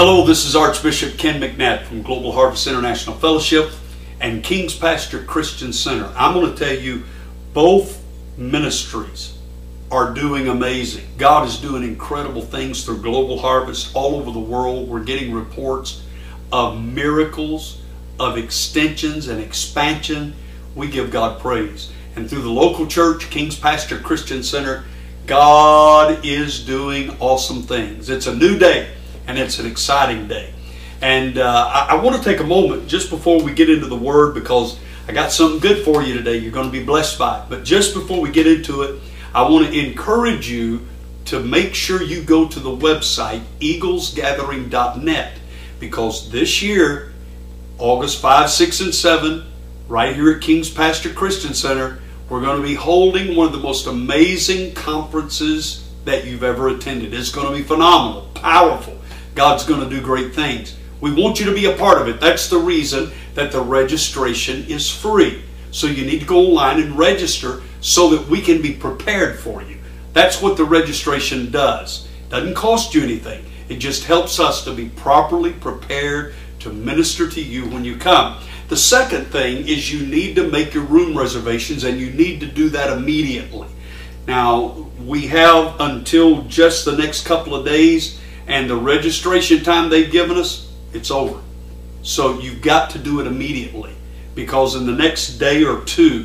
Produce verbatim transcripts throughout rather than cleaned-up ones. Hello, this is Archbishop Ken McNatt from Global Harvest International Fellowship and King's Pasture Christian Center. I'm going to tell you, both ministries are doing amazing. God is doing incredible things through Global Harvest all over the world. We're getting reports of miracles, of extensions and expansion. We give God praise. And through the local church, King's Pasture Christian Center, God is doing awesome things. It's a new day. And it's an exciting day. And uh, I, I want to take a moment just before we get into the Word, because I got something good for you today. You're going to be blessed by it. But just before we get into it, I want to encourage you to make sure you go to the website, eagles gathering dot net. Because this year, August fifth, sixth, and seventh, right here at King's Pasture Christian Center, we're going to be holding one of the most amazing conferences that you've ever attended. It's going to be phenomenal, powerful. God's going to do great things. We want you to be a part of it. That's the reason that the registration is free. So you need to go online and register so that we can be prepared for you. That's what the registration does. Doesn't cost you anything. It just helps us to be properly prepared to minister to you when you come. The second thing is you need to make your room reservations, and you need to do that immediately. Now, we have until just the next couple of days, and the registration time they've given us, it's over. So you've got to do it immediately, because in the next day or two,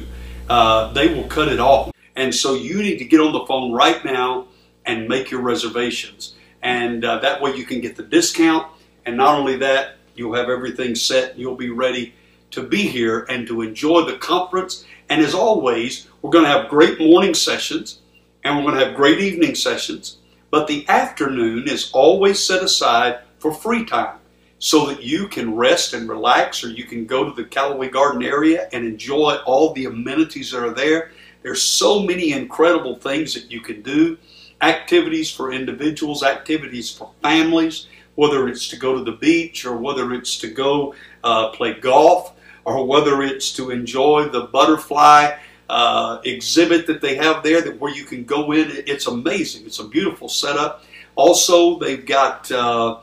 uh, they will cut it off. And so you need to get on the phone right now and make your reservations. And uh, that way you can get the discount. And not only that, you'll have everything set. You'll be ready to be here and to enjoy the conference. And as always, we're going to have great morning sessions, and we're going to have great evening sessions. But the afternoon is always set aside for free time so that you can rest and relax, or you can go to the Callaway Garden area and enjoy all the amenities that are there. There's so many incredible things that you can do. Activities for individuals, activities for families, whether it's to go to the beach, or whether it's to go uh, play golf, or whether it's to enjoy the butterfly Uh, exhibit that they have there, that where you can go in. It's amazing. It's a beautiful setup. Also, they've got, uh,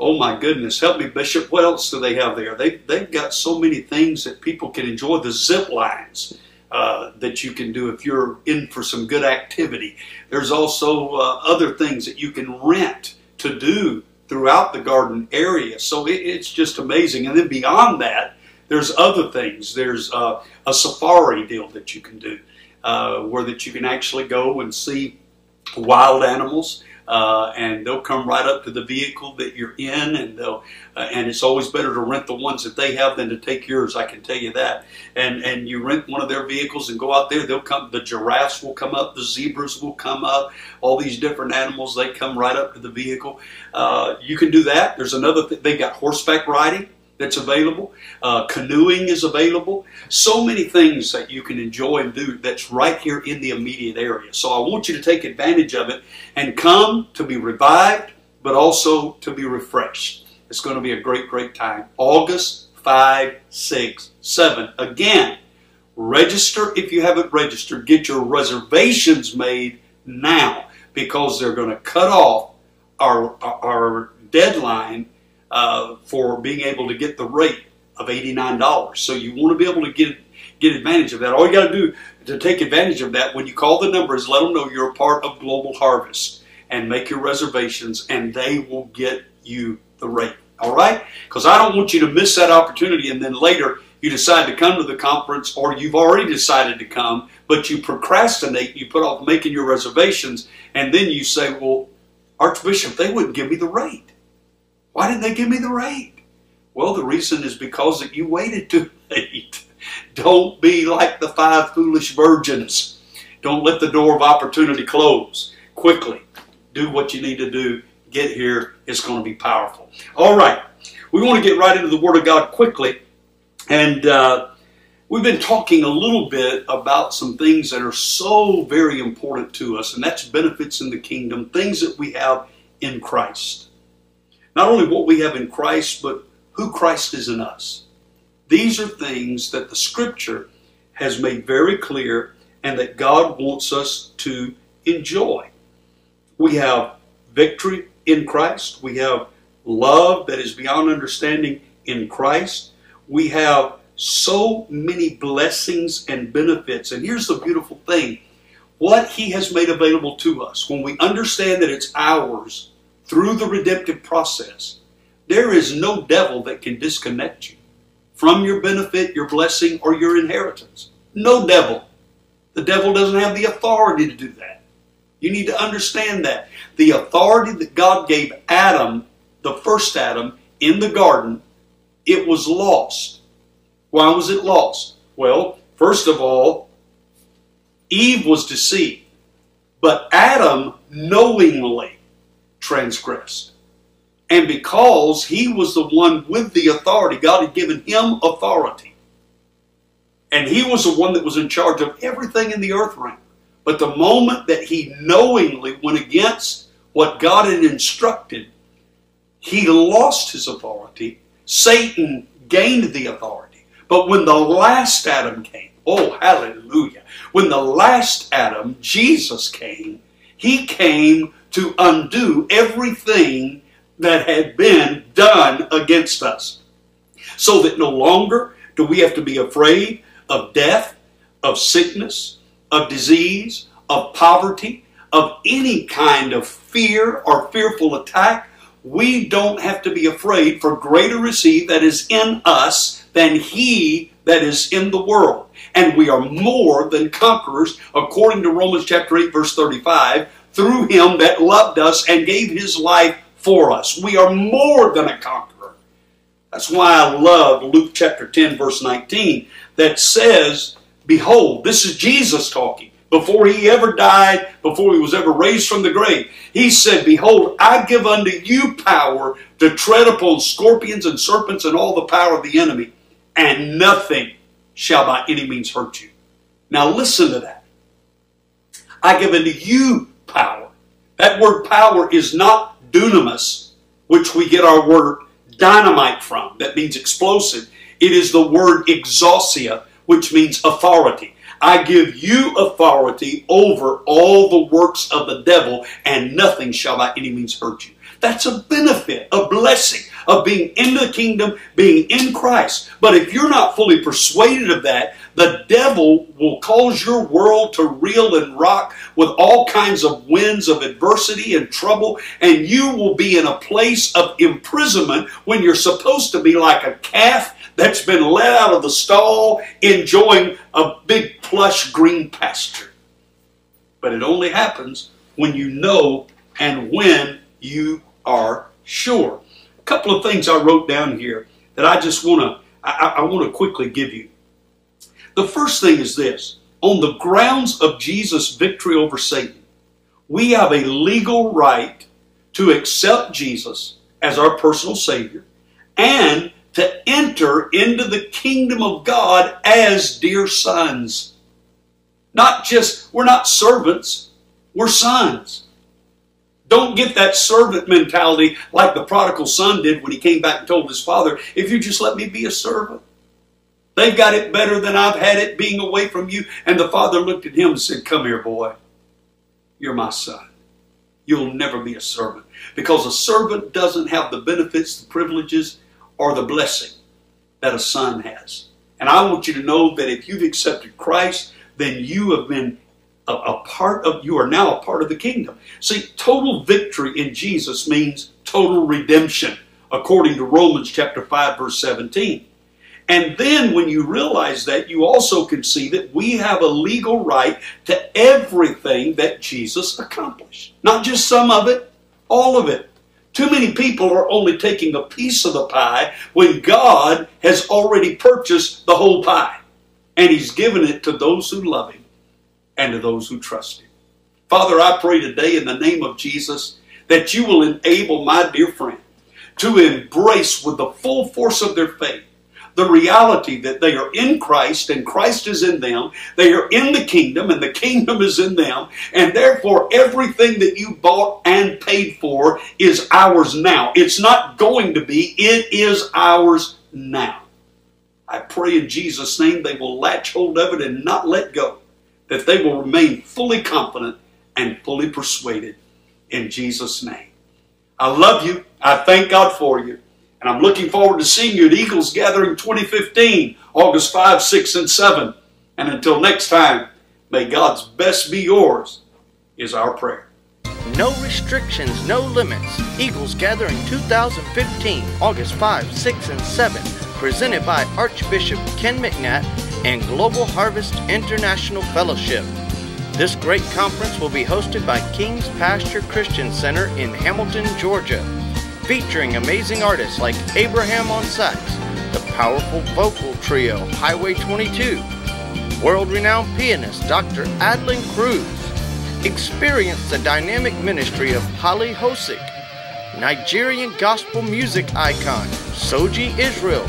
oh my goodness, help me, Bishop, what else do they have there? They, they've got so many things that people can enjoy. The zip lines uh, that you can do if you're in for some good activity. There's also uh, other things that you can rent to do throughout the garden area. So it, it's just amazing. And then beyond that, there's other things. There's uh, a safari deal that you can do, uh, where that you can actually go and see wild animals, uh, and they'll come right up to the vehicle that you're in, and they'll uh, and it's always better to rent the ones that they have than to take yours. I can tell you that. And and you rent one of their vehicles and go out there. They'll come. The giraffes will come up. The zebras will come up. All these different animals, they come right up to the vehicle. Uh, you can do that. There's another thing. They got horseback riding that's available. Uh, canoeing is available. So many things that you can enjoy and do that's right here in the immediate area. So I want you to take advantage of it and come to be revived, but also to be refreshed. It's going to be a great, great time. August fifth, sixth, seventh. Again, register if you haven't registered. Get your reservations made now, because they're going to cut off our, our deadline Uh, for being able to get the rate of eighty-nine dollars. So you want to be able to get get advantage of that. All you got to do to take advantage of that when you call the number is let them know you're a part of Global Harvest and make your reservations, and they will get you the rate. All right? Because I don't want you to miss that opportunity, and then later you decide to come to the conference, or you've already decided to come, but you procrastinate, you put off making your reservations, and then you say, well, Archbishop, they wouldn't give me the rate. Why didn't they give me the rate? Well, the reason is because that you waited too late. Don't be like the five foolish virgins. Don't let the door of opportunity close quickly. Do what you need to do. Get here. It's going to be powerful. All right. We want to get right into the Word of God quickly. And uh, we've been talking a little bit about some things that are so very important to us, and that's benefits in the kingdom, things that we have in Christ. Not only what we have in Christ, but who Christ is in us. These are things that the Scripture has made very clear and that God wants us to enjoy. We have victory in Christ. We have love that is beyond understanding in Christ. We have so many blessings and benefits. And here's the beautiful thing. What he has made available to us, when we understand that it's ours through the redemptive process, there is no devil that can disconnect you from your benefit, your blessing, or your inheritance. No devil. The devil doesn't have the authority to do that. You need to understand that. The authority that God gave Adam, the first Adam, in the garden, it was lost. Why was it lost? Well, first of all, Eve was deceived, but Adam knowingly transgressed. And because he was the one with the authority, God had given him authority. And he was the one that was in charge of everything in the earth realm. But the moment that he knowingly went against what God had instructed, he lost his authority. Satan gained the authority. But when the last Adam came, oh, hallelujah. When the last Adam, Jesus, came, he came to undo everything that had been done against us. So that no longer do we have to be afraid of death, of sickness, of disease, of poverty, of any kind of fear or fearful attack. We don't have to be afraid, for greater is he that is in us than he that is in the world. And we are more than conquerors, according to Romans chapter eight, verse thirty-five, through him that loved us and gave his life for us. We are more than a conqueror. That's why I love Luke chapter ten, verse nineteen, that says, behold, this is Jesus talking. Before he ever died, before he was ever raised from the grave, he said, behold, I give unto you power to tread upon scorpions and serpents and all the power of the enemy, and nothing shall by any means hurt you. Now listen to that. I give unto you power. That word power is not dunamis, which we get our word dynamite from. That means explosive. It is the word exousia, which means authority. I give you authority over all the works of the devil, and nothing shall by any means hurt you. That's a benefit, a blessing of being in the kingdom, being in Christ. But if you're not fully persuaded of that, the devil will cause your world to reel and rock with all kinds of winds of adversity and trouble, and you will be in a place of imprisonment when you're supposed to be like a calf that's been let out of the stall, enjoying a big plush green pasture. But it only happens when you know and when you are sure. A couple of things I wrote down here that I just want to, I, I want to quickly give you. The first thing is this. On the grounds of Jesus' victory over Satan, we have a legal right to accept Jesus as our personal Savior and to enter into the kingdom of God as dear sons. Not just, we're not servants, we're sons. Don't get that servant mentality like the prodigal son did when he came back and told his father, if you just let me be a servant. They've got it better than I've had it being away from you. And the father looked at him and said, come here, boy. You're my son. You'll never be a servant. Because a servant doesn't have the benefits, the privileges, or the blessing that a son has. And I want you to know that if you've accepted Christ, then you have been a, a part of, you are now a part of the kingdom. See, total victory in Jesus means total redemption, according to Romans chapter five, verse seventeen. And then when you realize that, you also can see that we have a legal right to everything that Jesus accomplished. Not just some of it, all of it. Too many people are only taking a piece of the pie when God has already purchased the whole pie. And he's given it to those who love him and to those who trust him. Father, I pray today in the name of Jesus that you will enable my dear friend to embrace with the full force of their faith the reality that they are in Christ and Christ is in them. They are in the kingdom and the kingdom is in them. And therefore, everything that you bought and paid for is ours now. It's not going to be. It is ours now. I pray in Jesus' name they will latch hold of it and not let go. That they will remain fully confident and fully persuaded in Jesus' name. I love you. I thank God for you. And I'm looking forward to seeing you at Eagles Gathering twenty fifteen, August fifth, sixth, and seventh. And until next time, may God's best be yours, is our prayer. No restrictions, no limits. Eagles Gathering two thousand fifteen, August fifth, sixth, and seventh. Presented by Archbishop Ken McNatt and Global Harvest International Fellowship. This great conference will be hosted by King's Pasture Christian Center in Hamilton, Georgia, featuring amazing artists like Abraham Onsaks, the powerful vocal trio Highway twenty-two, world-renowned pianist Doctor Adlin Cruz. Experience the dynamic ministry of Holly Hosick, Nigerian gospel music icon Soji Israel,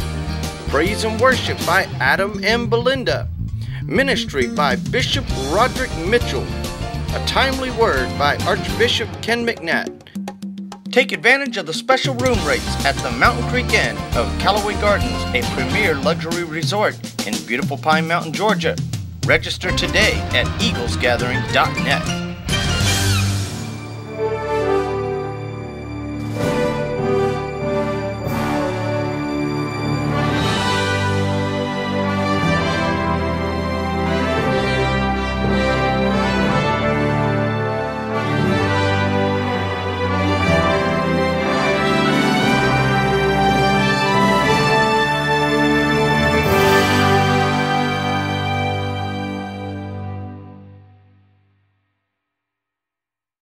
praise and worship by Adam and Belinda, ministry by Bishop Roderick Mitchell, a timely word by Archbishop Ken McNatt. Take advantage of the special room rates at the Mountain Creek Inn of Callaway Gardens, a premier luxury resort in beautiful Pine Mountain, Georgia. Register today at eagles gathering dot net.